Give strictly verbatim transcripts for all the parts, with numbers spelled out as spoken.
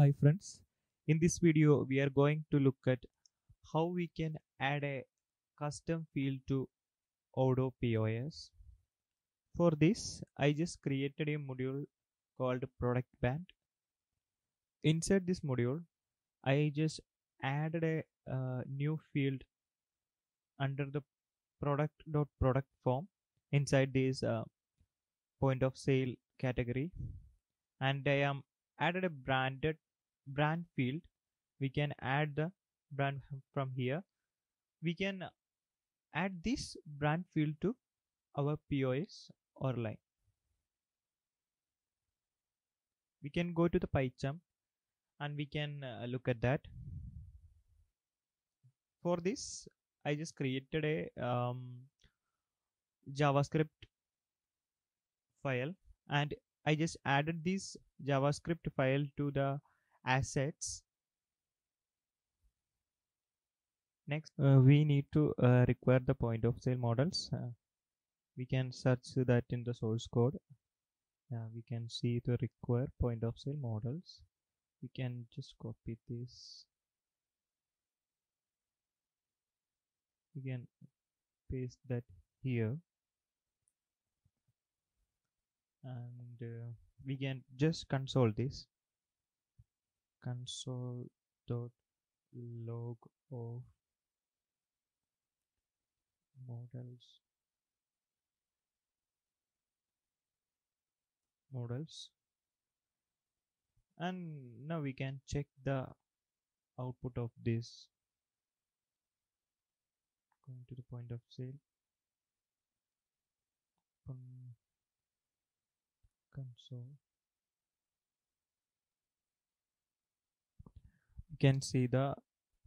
Hi friends, in this video we are going to look at how we can add a custom field to Odoo P O S. For this I just created a module called product band. Inside this module I just added a uh, new field under the product.product form inside this uh, point of sale category, and I am added a branded brand field. We can add the brand from here. We can add this brand field to our P O S or line. We can go to the PyCharm and we can uh, look at that. For this I just created a um, JavaScript file, and I just added this JavaScript file to the assets. Next uh, we need to uh, require the point of sale models. Uh, we can search that in the source code. Uh, we can see the require point of sale models. We can just copy this. We can paste that here. And uh, we can just console this console.log of models models and now we can check the output of this. Going to the point of sale, Open console. You can see the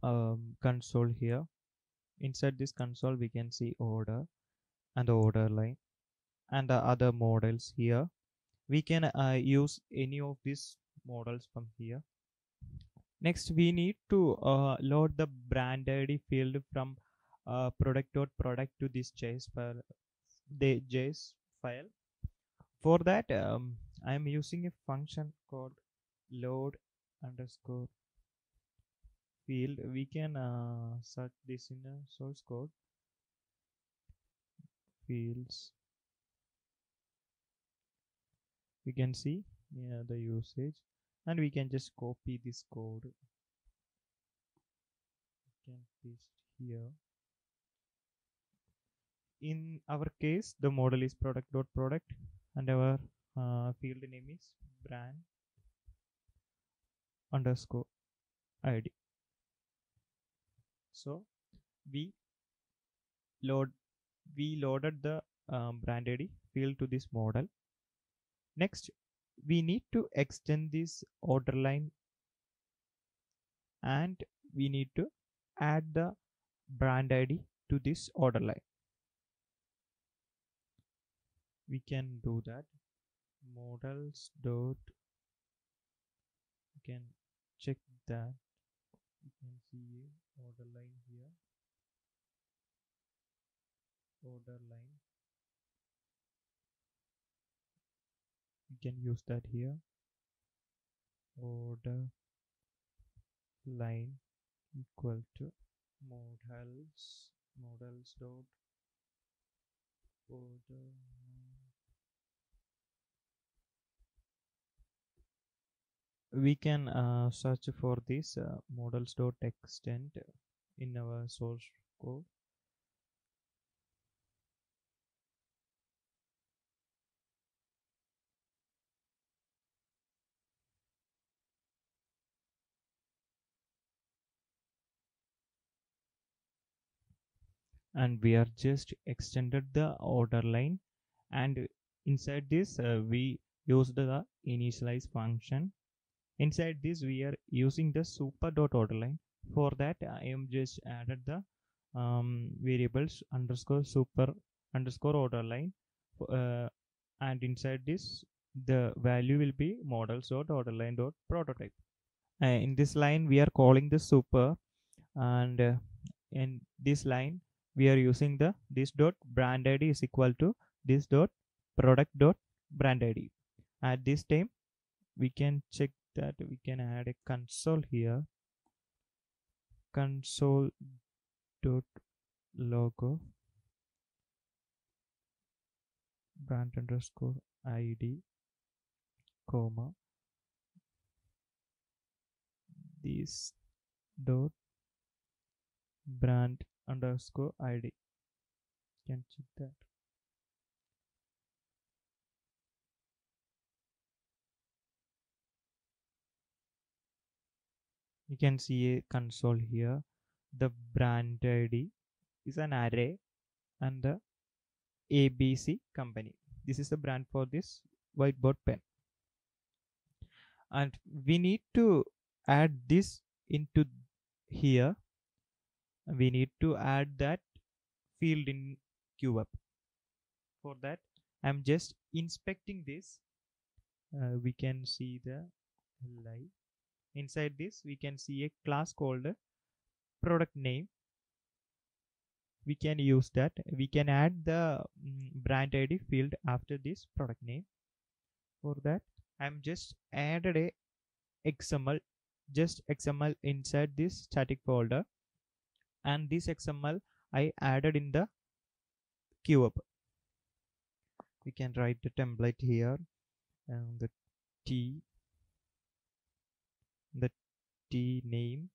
um, console here. Inside this console we can see order and the order line and the other models here. We can uh, use any of these models from here. Next we need to uh, load the brand I D field from uh, product.product to this J S file, the J S file. For that, um, I am using a function called load underscore field. We can uh, search this in the source code. Fields. We can see yeah, the usage, and we can just copy this code. We can paste here. In our case, the model is product.product. And our uh, field name is brand underscore I D. So we load we loaded the um, brand I D field to this model. Next we need to extend this order line, and we need to add the brand I D to this order line. We can do that. Models dot. We can check that. You can see order line here. Order line. You can use that here. Order line equal to models. Models dot order. We can uh, search for this uh, models.extend in our source code. And we are just extended the order line, and inside this uh, we used the initialize function. Inside this we are using the super dot order line. For that I am just added the um, variables underscore super underscore order line, uh, and inside this the value will be models dot order line dot prototype. Uh, in this line we are calling the super, and uh, in this line we are using the this dot brand I D is equal to this dot product dot brand I D. At this time we can check that we can add a console here, console dot logo branch underscore id comma this dot brand underscore id. Can check that. You can see a console here. The brand I D is an array and the A B C company. This is the brand for this whiteboard pen. And we need to add this into here. We need to add that field in QWeb. For that, I'm just inspecting this. Uh, we can see the live. Inside this, we can see a class called product name. We can use that. We can add the mm, brand I D field after this product name. For that, I'm just added a X M L, just X M L inside this static folder, and this X M L I added in the QWeb. We can write the template here, and the T, the T name,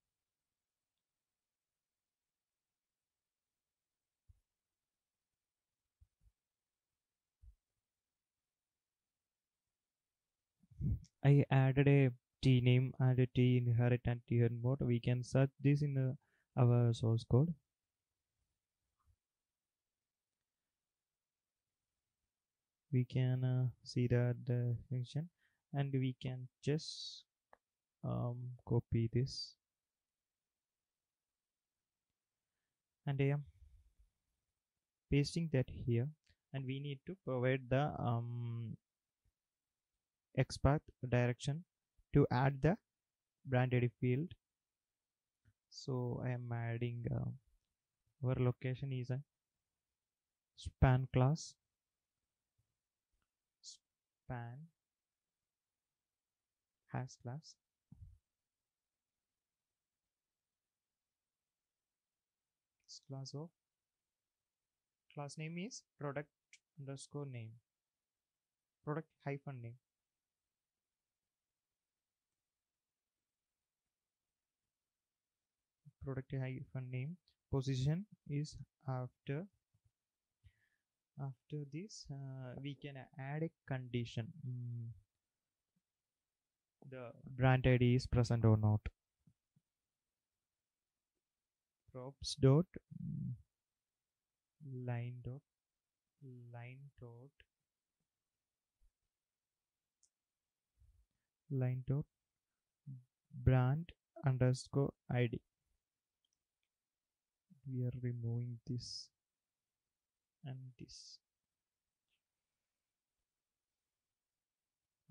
I added a T name and a T inherit and T inherit mode. We can search this in the, our source code. We can uh, see that the function, and we can just um, copy this. And I am pasting that here, and we need to provide the um, XPath direction to add the brand I D field. So I am adding uh, our location is a span class, span has class. This class of class name is product underscore name, product hyphen name. Product hyphen name, position is after after this uh, we can add a condition, mm. the brand I D is present or not. Props dot line dot line dot line dot brand underscore I D. We are removing this and this,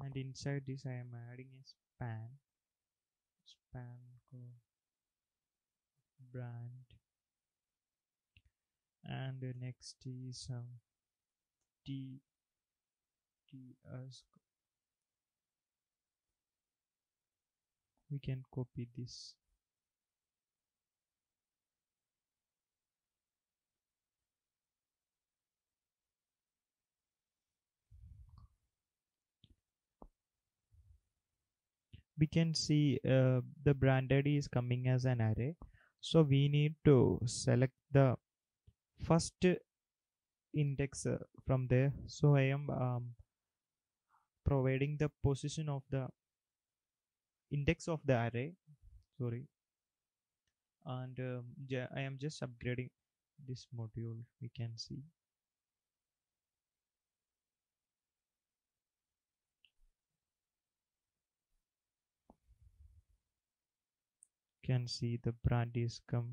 and inside this I am adding a span, span brand, and the next is um, T T as. We can copy this. We can see uh, the brand I D is coming as an array, so we need to select the first index uh, from there. So I am um, providing the position of the index of the array, sorry, and um, yeah, I am just upgrading this module. We can see can see the brand is come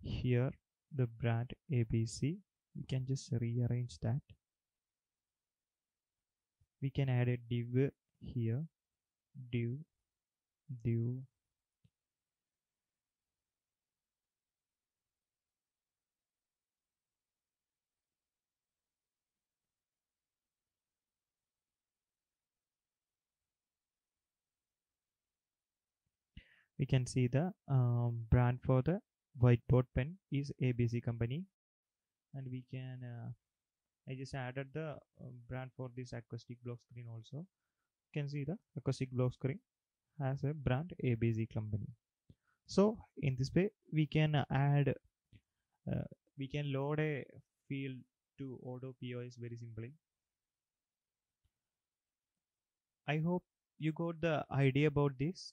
here, the brand A B C. We can just rearrange that. We can add a div here, div div we can see the um, brand for the whiteboard pen is A B C company, and we can uh, I just added the uh, brand for this acoustic block screen also. You can see the acoustic block screen has a brand A B C company. So in this way we can add uh, we can load a field to Auto P O S very simply. I hope you got the idea about this.